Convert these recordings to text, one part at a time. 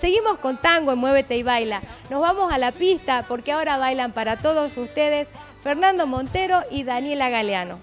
Seguimos con tango en Muévete y Baila. Nos vamos a la pista porque ahora bailan para todos ustedes Fernando Montero y Daniela Galeano.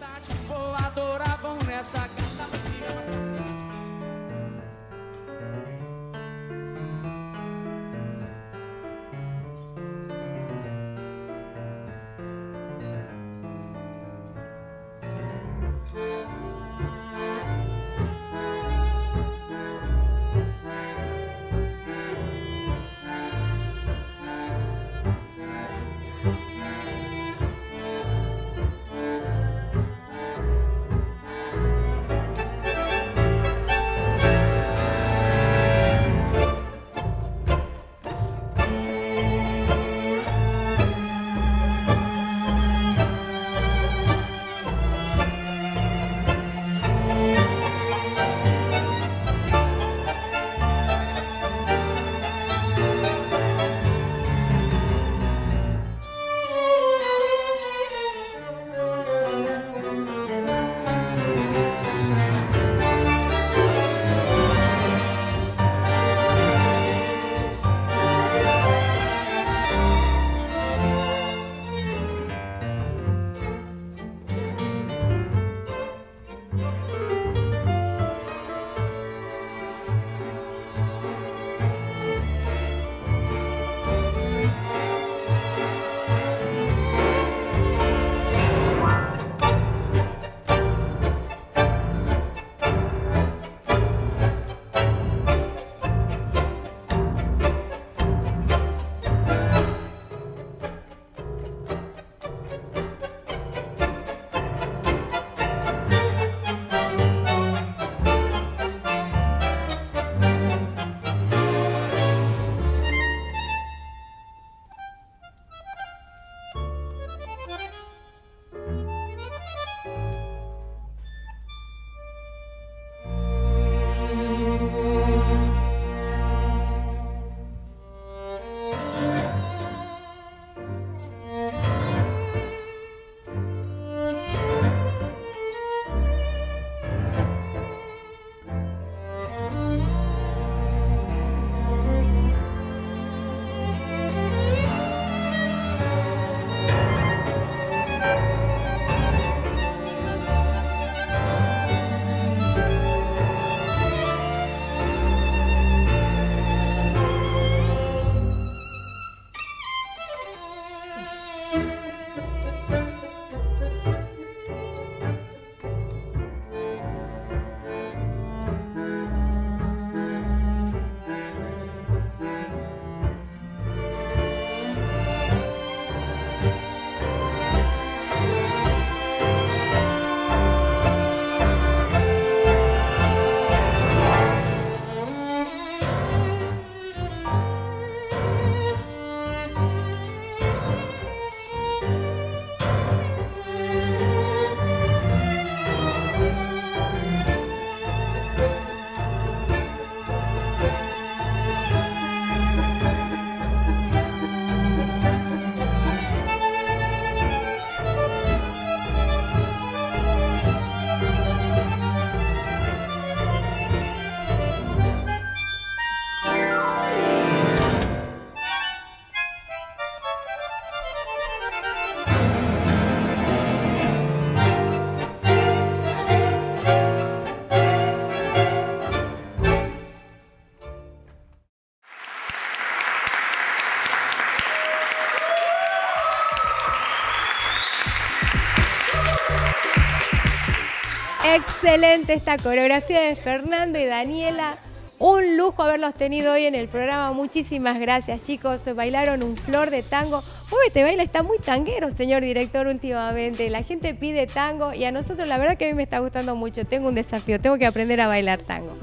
Excelente esta coreografía de Fernando y Daniela. Un lujo haberlos tenido hoy en el programa. Muchísimas gracias, chicos. Bailaron un flor de tango. Muévete y Baila está muy tanguero, señor director, últimamente. La gente pide tango y a nosotros la verdad que a mí me está gustando mucho. Tengo un desafío, tengo que aprender a bailar tango.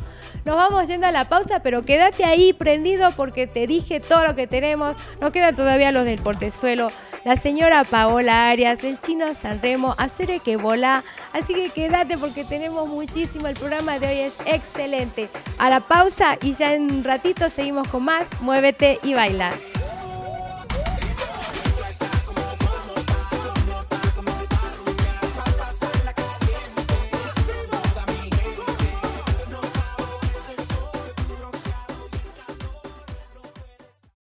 Nos vamos yendo a la pausa, pero quédate ahí prendido porque te dije todo lo que tenemos. Nos quedan todavía los del portezuelo, la señora Paola Arias, el chino Sanremo, hacer que volá. Así que quédate porque tenemos muchísimo. El programa de hoy es excelente. A la pausa y ya en un ratito seguimos con más Muévete y Baila.